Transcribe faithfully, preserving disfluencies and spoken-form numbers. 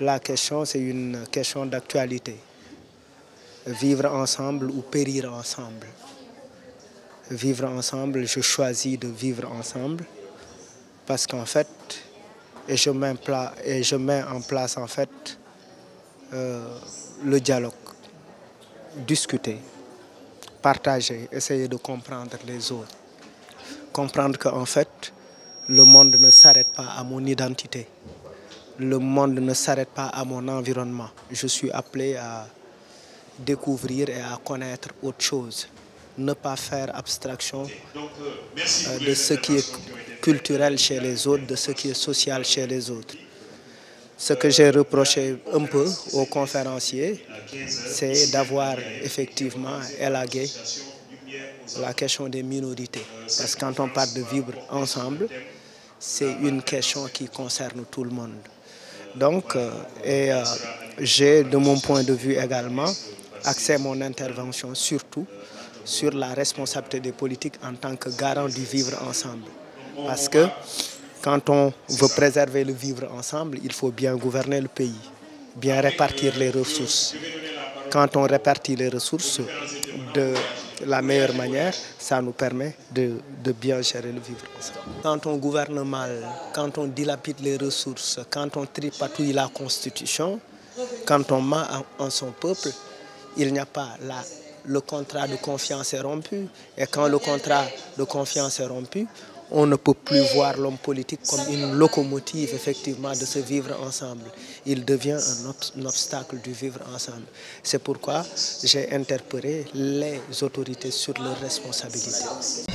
la question, c'est une question d'actualité. Vivre ensemble ou périr ensemble. Vivre ensemble, je choisis de vivre ensemble parce qu'en fait, et je mets, et je mets en place en fait euh, le dialogue, discuter, partager, essayer de comprendre les autres. Comprendre qu'en fait, le monde ne s'arrête pas à mon identité. Le monde ne s'arrête pas à mon environnement. Je suis appelé à découvrir et à connaître autre chose. Ne pas faire abstraction euh, de ce qui est culturel chez les autres, de ce qui est social chez les autres. Ce que j'ai reproché un peu aux conférenciers, c'est d'avoir effectivement élagué la question des minorités. Parce que quand on parle de vivre ensemble, c'est une question qui concerne tout le monde. Donc, euh, et euh, j'ai de mon point de vue également axé mon intervention surtout sur la responsabilité des politiques en tant que garant du vivre ensemble. Parce que quand on veut préserver le vivre ensemble, il faut bien gouverner le pays, bien répartir les ressources. Quand on répartit les ressources de la meilleure manière, ça nous permet de, de bien gérer le vivre ensemble. Quand on gouverne mal, quand on dilapide les ressources, quand on tripatouille la Constitution, quand on ment en son peuple, il n'y a pas la... Le contrat de confiance est rompu. Et quand le contrat de confiance est rompu, on ne peut plus voir l'homme politique comme une locomotive, effectivement, de se vivre ensemble. Il devient un, ob un obstacle du vivre ensemble. C'est pourquoi j'ai interpellé les autorités sur leurs responsabilités.